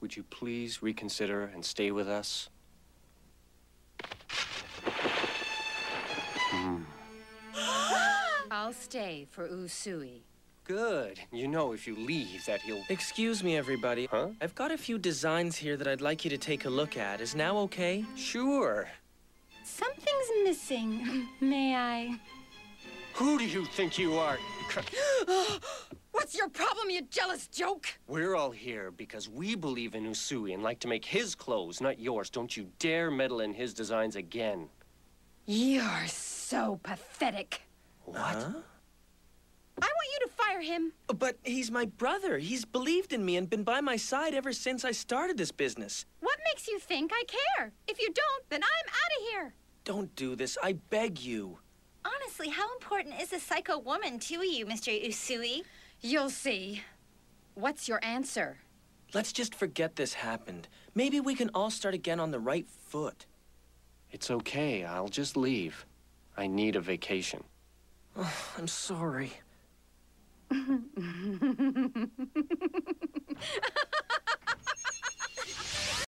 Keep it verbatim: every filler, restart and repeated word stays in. Would you please reconsider and stay with us? Mm. I'll stay for Usui. Good. You know if you leave that he'll... Excuse me, everybody. Huh? I've got a few designs here that I'd like you to take a look at. Is now okay? Sure. Something's missing. May I? Who do you think you are? What's your problem, you jealous joke? We're all here because we believe in Usui and like to make his clothes, not yours. Don't you dare meddle in his designs again. You're so pathetic. What? Huh? I want you to fire him. But he's my brother. He's believed in me and been by my side ever since I started this business. What makes you think I care? If you don't, then I'm out of here. Don't do this. I beg you. Honestly, how important is a psycho woman to you, Mister Usui? You'll see. What's your answer? Let's just forget this happened. Maybe we can all start again on the right foot. It's okay. I'll just leave. I need a vacation. Oh, I'm sorry.